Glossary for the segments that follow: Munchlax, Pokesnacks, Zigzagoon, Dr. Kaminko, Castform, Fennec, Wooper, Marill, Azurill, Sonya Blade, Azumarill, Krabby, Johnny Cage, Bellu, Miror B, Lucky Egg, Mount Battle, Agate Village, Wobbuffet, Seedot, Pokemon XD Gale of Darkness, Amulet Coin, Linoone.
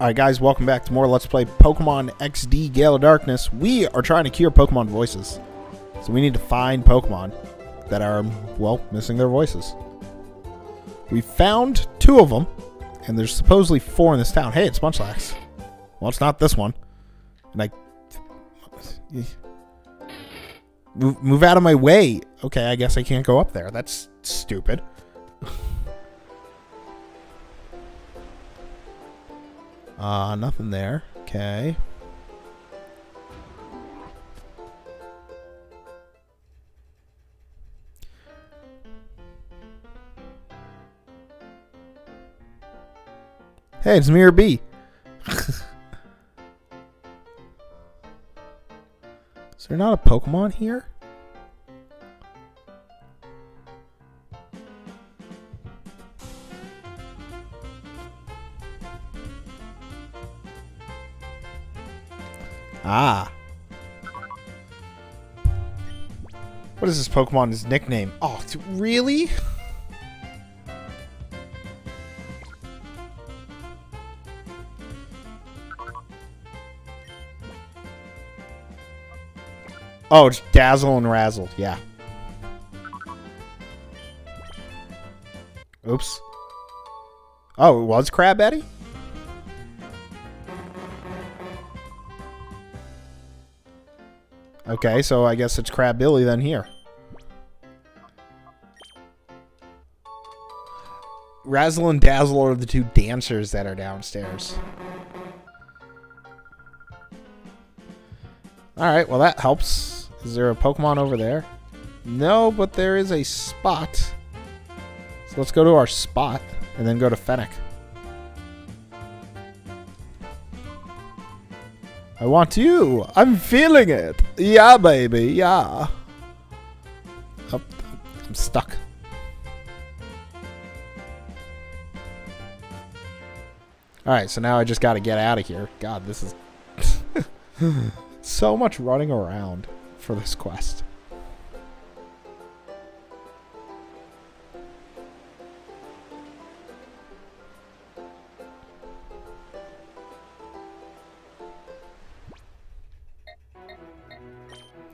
Alright guys, welcome back to more Let's Play Pokemon XD Gale of Darkness. We are trying to cure Pokemon voices. So we need to find Pokemon that are, well, missing their voices. We found two of them, and there's supposedly four in this town. Hey, it's Munchlax. Well, it's not this one. And Move out of my way! Okay, I guess I can't go up there. That's stupid. Nothing there. Okay. Hey, it's Miror B. Is there not a Pokemon here? Ah. What is this Pokemon's nickname? Oh, really? Oh, it's Dazzle and Razzle. Yeah. Oops. Oh, it was Krabby? Okay, so I guess it's Krabbilly then here. Razzle and Dazzle are the two dancers that are downstairs. Alright, well that helps. Is there a Pokemon over there? No, but there is a spot. So let's go to our spot and then go to Fennec. I want you! I'm feeling it! Yeah, baby, yeah! Oh, I'm stuck. Alright, so now I just gotta get out of here. God, this is... so much running around for this quest.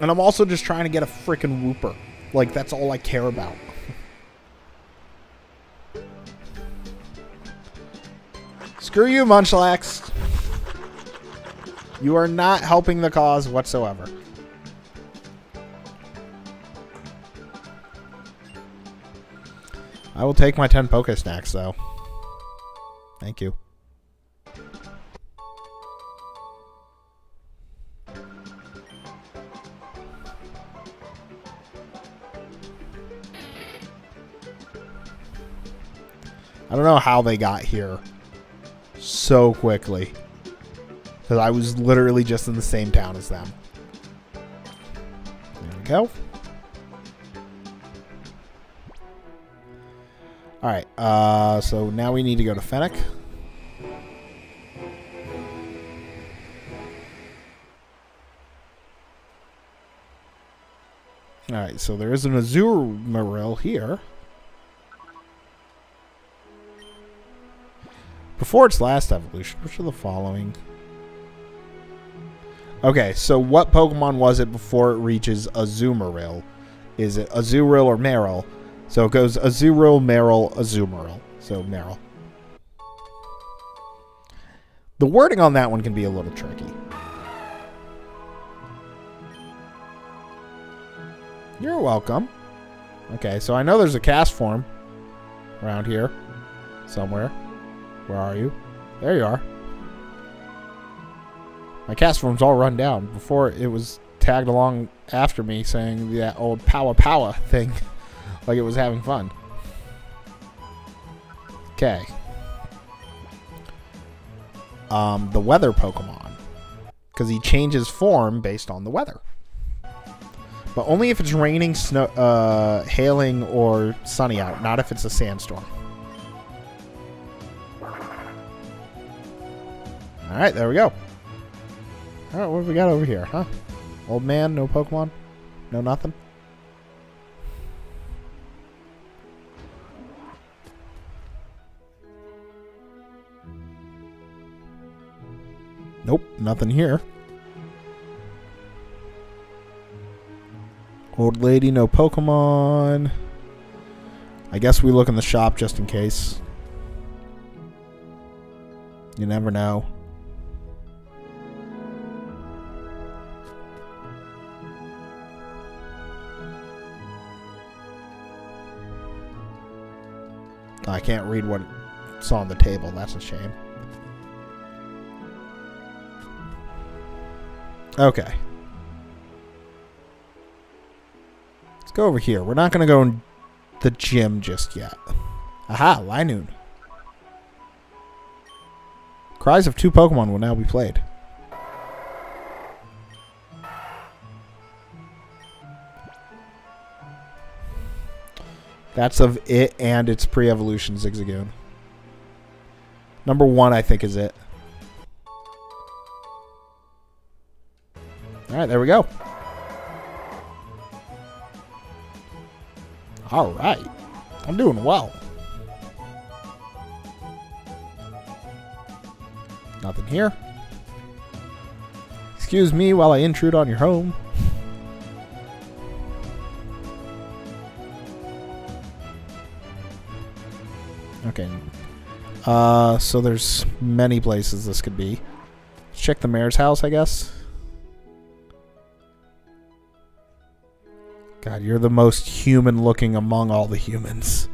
And I'm also just trying to get a frickin' Wooper. Like, that's all I care about. Screw you, Munchlax. You are not helping the cause whatsoever. I will take my 10 Pokesnacks, though. Thank you. I don't know how they got here so quickly. Because I was literally just in the same town as them. There we go. Alright, so now we need to go to Fennec. Alright, so there is an Azurill here. Before its last evolution, which are the following? Okay, so what Pokemon was it before it reaches Azumarill? Is it Azurill or Marill? So it goes Azurill, Marill, Azumarill. So Marill. The wording on that one can be a little tricky. You're welcome. Okay, so I know there's a Castform around here somewhere. Where are you? There you are. My Castform's all run down. Before it was tagged along after me saying that old power power thing like it was having fun. Okay. The weather Pokemon. Because he changes form based on the weather. But only if it's raining, snow, hailing, or sunny out. Not if it's a sandstorm. Alright, there we go. Alright, what have we got over here, huh? Old man, no Pokemon? No nothing? Nope, nothing here. Old lady, no Pokemon. I guess we look in the shop just in case. You never know. I can't read what it's on the table. That's a shame. Okay. Let's go over here. We're not going to go in the gym just yet. Aha! Linoone. Cries of two Pokemon will now be played. That's of it and its pre-evolution Zigzagoon. Number one, I think, is it. Alright, there we go. Alright. I'm doing well. Nothing here. Excuse me while I intrude on your home. Okay. So there's many places this could be. Let's check the mayor's house, I guess. God, you're the most human-looking among all the humans.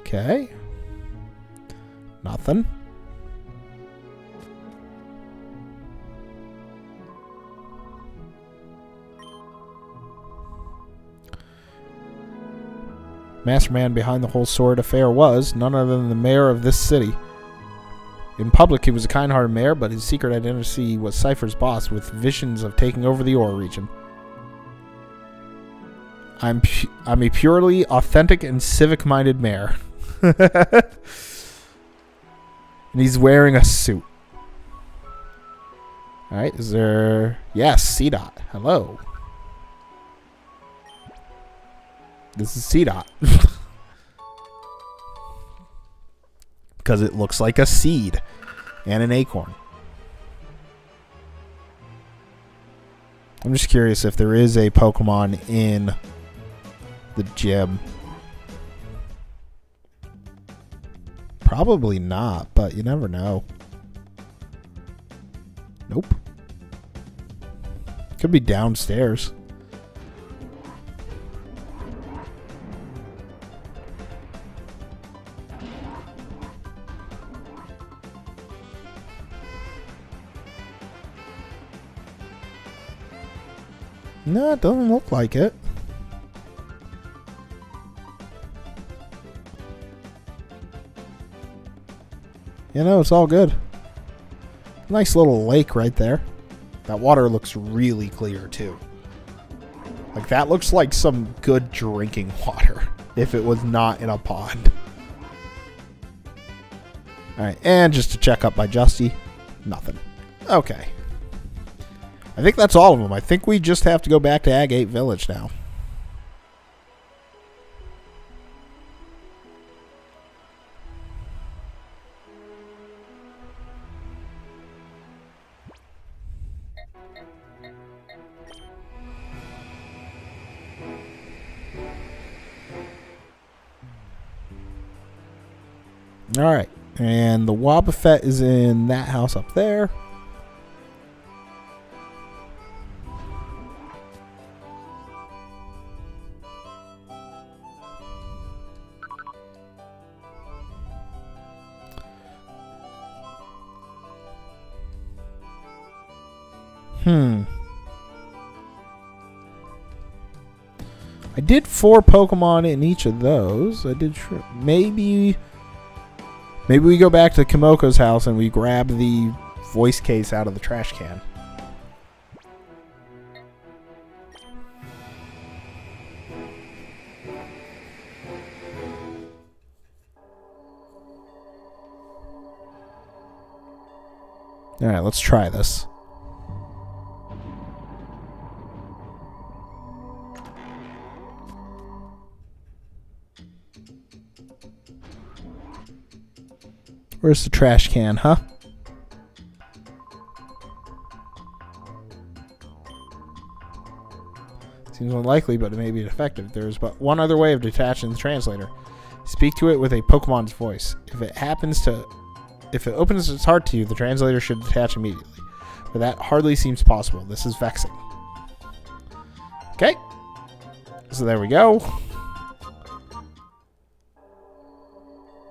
Okay. Nothing. Masterman behind the whole sordid affair was none other than the mayor of this city. In public, he was a kind-hearted mayor, but his secret identity was Cypher's boss, with visions of taking over the Aura region. I'm a purely authentic and civic-minded mayor. And he's wearing a suit. Alright, is there... Yes, Seedot. Hello. This is Seedot. Because it looks like a seed. And an acorn. I'm just curious if there is a Pokemon in the gym. Probably not, but you never know. Nope. Could be downstairs. No, it doesn't look like it. You know, it's all good. Nice little lake right there. That water looks really clear, too. Like, that looks like some good drinking water. If it was not in a pond. Alright, and just to check up by Justy. Nothing. Okay. I think that's all of them. I think we just have to go back to Agate Village now. Alright, and the Wobbuffet is in that house up there. I did 4 Pokemon in each of those. I did... Maybe we go back to Kamoko's house and we grab the voice case out of the trash can. Alright, let's try this. Where's the trash can, huh? Seems unlikely, but it may be effective. There's but one other way of detaching the translator. Speak to it with a Pokemon's voice. If it opens its heart to you, the translator should detach immediately. But that hardly seems possible. This is vexing. Okay. So there we go.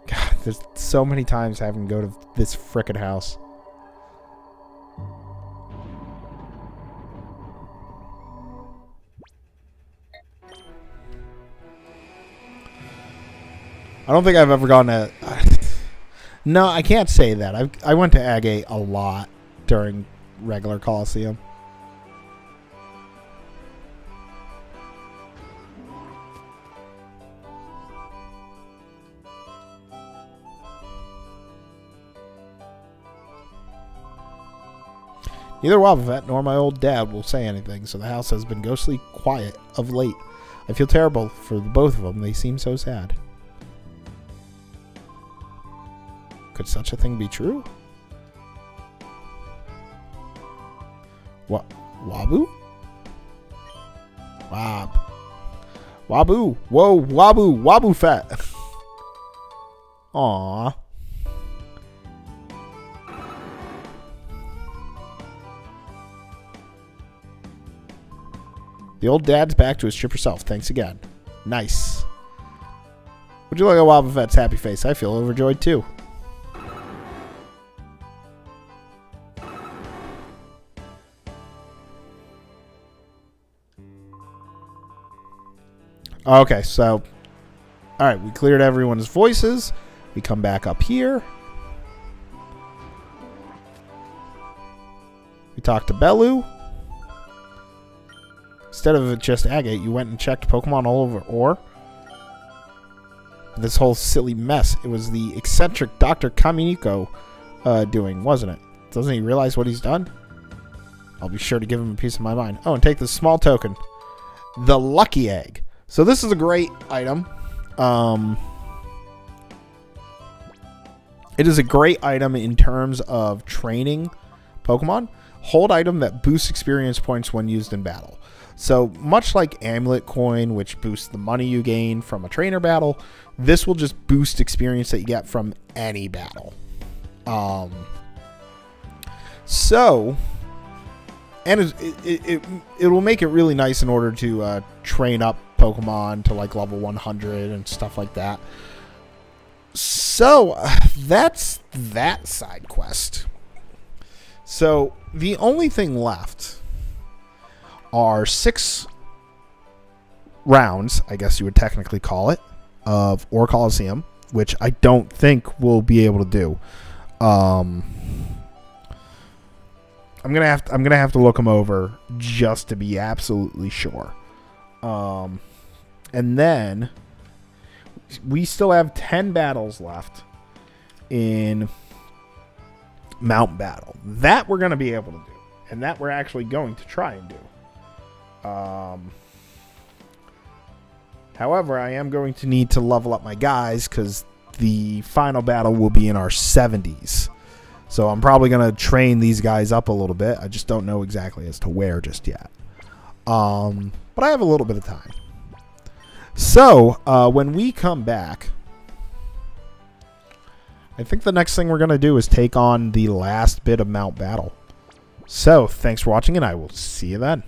God, there's so many times having to go to this frickin' house. I don't think I've ever gone to... No, I can't say that. I went to Agate a lot during regular Coliseum. Neither Wobbuffet nor my old dad will say anything, so the house has been ghostly quiet of late. I feel terrible for the both of them. They seem so sad. Could such a thing be true? What? Wabu? Wab. Wabu! Whoa! Wabu! Wobbuffet! Aww. The old dad's back to his chipper self. Thanks again. Nice. Would you like a Wobbuffet's happy face? I feel overjoyed too. Okay, so, all right, we cleared everyone's voices. We come back up here. We talked to Bellu. Instead of just Agate, you went and checked Pokemon all over Or. This whole silly mess. It was the eccentric Dr. Kaminko doing, wasn't it? Doesn't he realize what he's done? I'll be sure to give him a piece of my mind. Oh, and take this small token. The Lucky Egg. So this is a great item. It is a great item in terms of training Pokemon. Hold item that boosts experience points when used in battle. So much like Amulet Coin, which boosts the money you gain from a trainer battle, this will just boost experience that you get from any battle. And it will make it really nice in order to train up Pokemon to like level 100 and stuff like that. So that's that side quest. So the only thing left are 6 rounds, I guess you would technically call it, of Or Coliseum, which I don't think we'll be able to do. I'm gonna have to look them over just to be absolutely sure. And then we still have 10 battles left in Mount Battle. That we're going to be able to do. And that we're actually going to try and do. However, I am going to need to level up my guys because the final battle will be in our 70s. So I'm probably going to train these guys up a little bit. I just don't know exactly as to where just yet. But I have a little bit of time. So, when we come back, I think the next thing we're going to do is take on the last bit of Mount Battle. So, thanks for watching, and I will see you then.